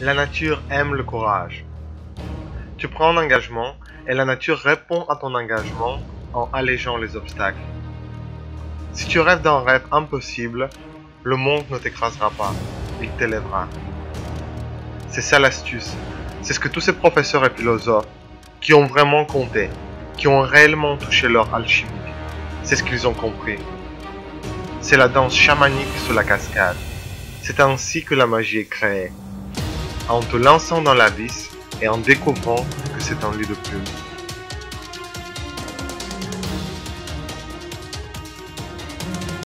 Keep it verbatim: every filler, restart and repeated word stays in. La nature aime le courage. Tu prends un engagement et la nature répond à ton engagement en allégeant les obstacles. Si tu rêves d'un rêve impossible, le monde ne t'écrasera pas, il t'élèvera. C'est ça l'astuce, c'est ce que tous ces professeurs et philosophes qui ont vraiment compté, qui ont réellement touché leur alchimie, c'est ce qu'ils ont compris. C'est la danse chamanique sous la cascade. C'est ainsi que la magie est créée, en te lançant dans l'abysse et en découvrant que c'est un lit de plumes.